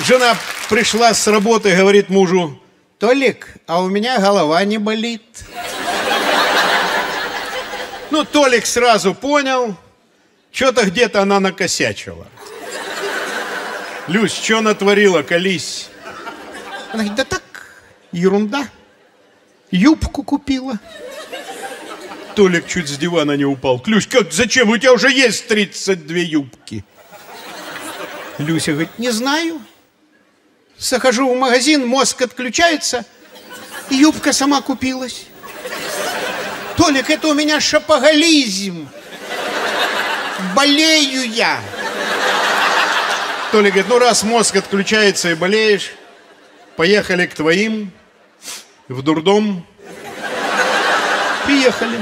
Жена пришла с работы и говорит мужу: «Толик, а у меня голова не болит». Ну, Толик сразу понял, что-то где-то она накосячила. «Люсь, что натворила, колись?» Она говорит: «Да так, ерунда. Юбку купила». Толик чуть с дивана не упал. «Люсь, как, зачем? У тебя уже есть 32 юбки». Люся говорит: «Не знаю. Захожу в магазин, мозг отключается, и юбка сама купилась». «Толик, это у меня шопоголизм. Болею я». Толик говорит: «Ну, раз мозг отключается и болеешь, поехали к твоим в дурдом». Приехали.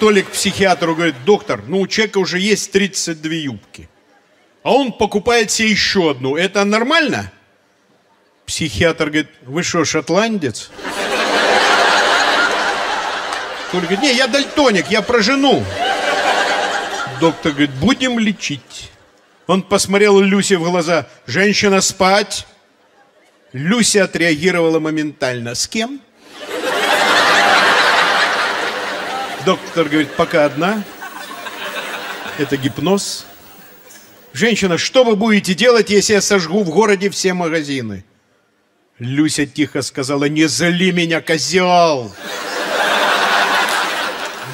Толик к психиатру говорит: «Доктор, ну у человека уже есть 32 юбки. А он покупает себе еще одну. Это нормально?» Психиатр говорит: «Вы что, шотландец?» Толик говорит: «Не, я дальтоник, я про жену». Доктор говорит: «Будем лечить». Он посмотрел Люсе в глаза: «Женщина, спать!» Люся отреагировала моментально: «С кем?» Доктор говорит: «Пока одна. Это гипноз». «Женщина, что вы будете делать, если я сожгу в городе все магазины?» Люся тихо сказала: «Не зали меня, козел!»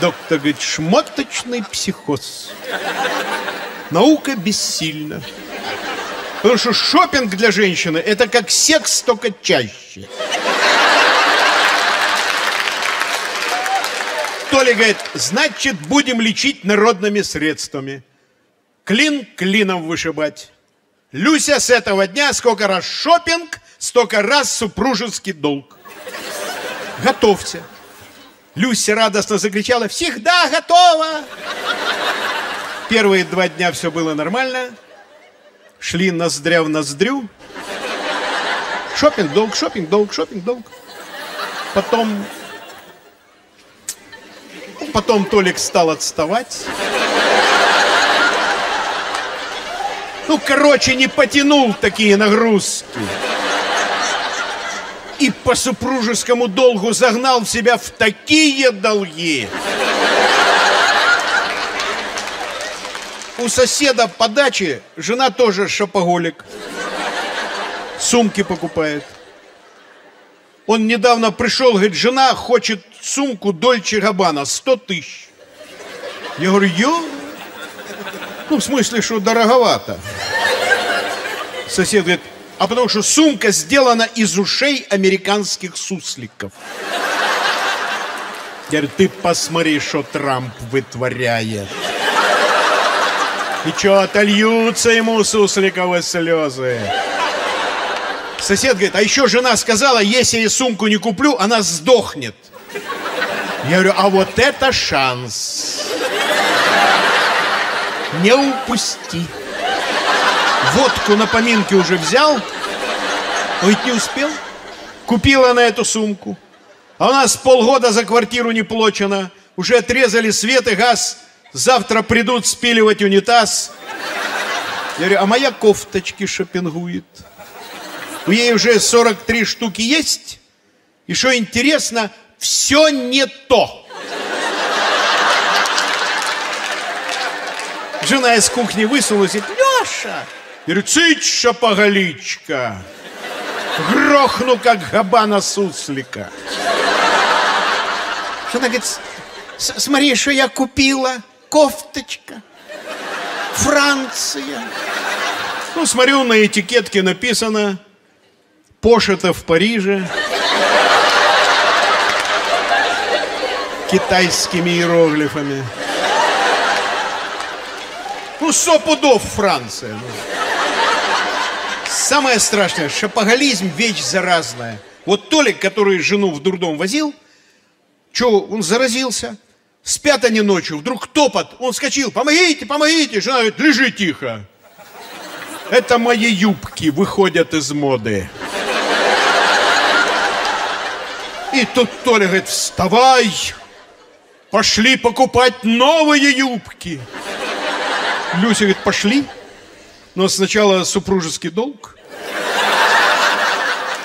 Доктор говорит: «Шмоточный психоз. Наука бессильна. Потому что шопинг для женщины — это как секс, только чаще». Толик говорит: «Значит, будем лечить народными средствами. Клин клином вышибать. Люся, с этого дня сколько раз шопинг, столько раз супружеский долг. Готовься». Люся радостно закричала: «Всегда готова!» Первые 2 дня все было нормально. Шли ноздря в ноздрю. Шопинг, долг, шопинг, долг, шопинг, долг. Потом Толик стал отставать. Ну, короче, не потянул такие нагрузки. И по супружескому долгу загнал в себя в такие долги. У соседа по даче жена тоже шопоголик. Сумки покупает. Он недавно пришел, говорит: «Жена хочет сумку Дольче Габана, 100 тысяч». Я говорю: «Ё? Ну, в смысле, что дороговато». Сосед говорит: «А потому что сумка сделана из ушей американских сусликов». Я говорю: «Ты посмотри, что Трамп вытворяет. И что, отольются ему сусликовые слезы». Сосед говорит: «А еще жена сказала, если я сумку не куплю, она сдохнет». Я говорю: «А вот это шанс. Не упусти. Водку на поминке уже взял?» Ой, не успел. Купила она эту сумку. А у нас полгода за квартиру не плачено. Уже отрезали свет и газ. Завтра придут спиливать унитаз. Я говорю: «А моя кофточки шопингует. У ей уже 43 штуки есть. И что интересно, все не то». Жена из кухни высунулась и говорит: «Леша!» Я говорю: «Цыть, шопоголичка! Грохну, как Габана суслика!» Жена говорит: «Смотри, что я купила! Кофточка! Франция!» Ну, смотрю, на этикетке написано: «Пошито в Париже» китайскими иероглифами. Ну, 100 пудов Франция. Самое страшное, шопоголизм — вещь заразная. Вот Толик, который жену в дурдом возил, что, он заразился. Спят они ночью, вдруг топот, он вскочил: «Помогите, помогите!» Жена говорит: «Лежи тихо. Это мои юбки выходят из моды». И тут Толик говорит: «Вставай, пошли покупать новые юбки». Люся говорит: «Пошли». Но сначала супружеский долг.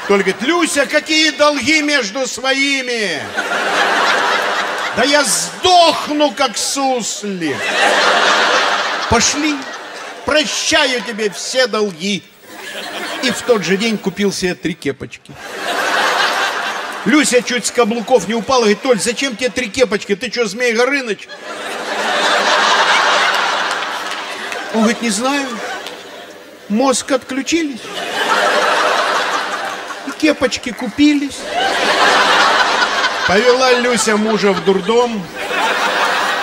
Только говорит: Люся, какие долги между своими? Да я сдохну, как суслик. Пошли, прощаю тебе все долги. И в тот же день купил себе 3 кепочки. Люся чуть с каблуков не упала, говорит: Толь, зачем тебе 3 кепочки? Ты что, Змей Горыныч? Он говорит: не знаю. Мозг отключились. И кепочки купились. Повела Люся мужа в дурдом.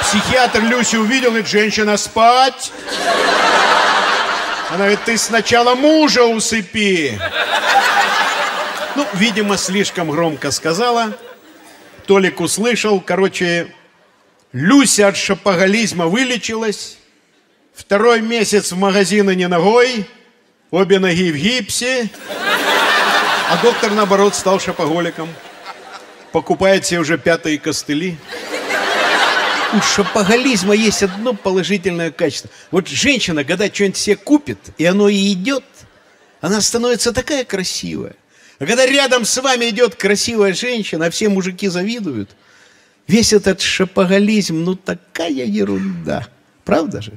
Психиатр Люсю увидел, говорит: женщина, спать. Она говорит: ты сначала мужа усыпи. Ну, видимо, слишком громко сказала. Толик услышал. Короче, Люся от шопоголизма вылечилась. 2-й месяц в магазины не ногой. Обе ноги в гипсе. А доктор, наоборот, стал шопоголиком. Покупает себе уже 5-е костыли. У шопоголизма есть одно положительное качество. Вот женщина, когда что-нибудь себе купит, и оно ей идет, она становится такая красивая. А когда рядом с вами идет красивая женщина, а все мужики завидуют, весь этот шопоголизм, ну такая ерунда. Правда же?